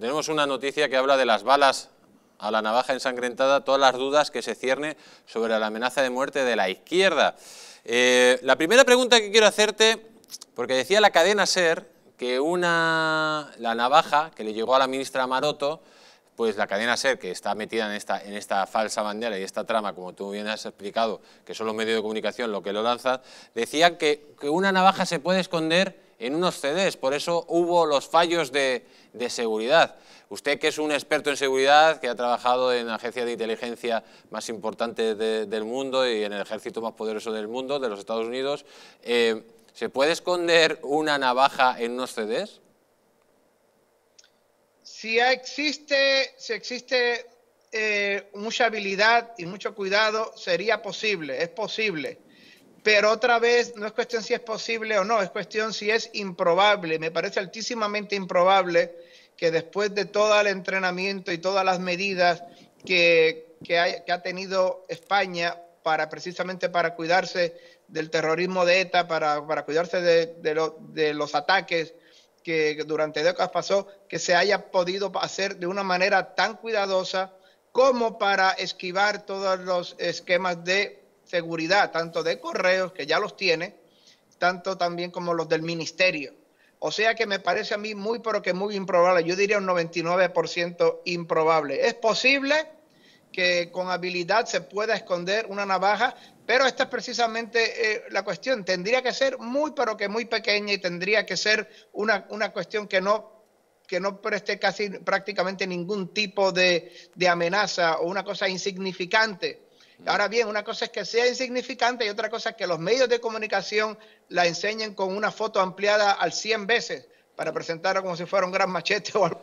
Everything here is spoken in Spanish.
Tenemos una noticia que habla de las balas a la navaja ensangrentada, todas las dudas que se cierne sobre la amenaza de muerte de la izquierda. La primera pregunta que quiero hacerte, porque decía la cadena SER que la navaja que le llegó a la ministra Maroto, pues la cadena SER, que está metida en esta falsa bandera y esta trama, como tú bien has explicado, que son los medios de comunicación lo que lo lanzan, decían que una navaja se puede esconder en unos CDs, por eso hubo los fallos de seguridad. Usted, que es un experto en seguridad, que ha trabajado en agencias de inteligencia más importantes del mundo y en el ejército más poderoso del mundo, de los Estados Unidos, ¿se puede esconder una navaja en unos CDs? Si existe mucha habilidad y mucho cuidado, sería posible, es posible. Pero otra vez, no es cuestión si es posible o no, es cuestión si es improbable. Me parece altísimamente improbable que después de todo el entrenamiento y todas las medidas que ha tenido España precisamente para cuidarse del terrorismo de ETA, para cuidarse de los ataques que durante décadas pasó, que se haya podido hacer de una manera tan cuidadosa como para esquivar todos los esquemas de seguridad, tanto de correos, que ya los tiene, tanto también como los del ministerio. O sea que me parece a mí muy, pero que muy improbable. Yo diría un 99% improbable. Es posible que con habilidad se pueda esconder una navaja, pero esta es precisamente la cuestión. Tendría que ser muy, pero que muy pequeña, y tendría que ser una cuestión que no preste casi prácticamente ningún tipo de amenaza, o una cosa insignificante. Ahora bien, una cosa es que sea insignificante y otra cosa es que los medios de comunicación la enseñen con una foto ampliada al 100 veces para presentarla como si fuera un gran machete o algo.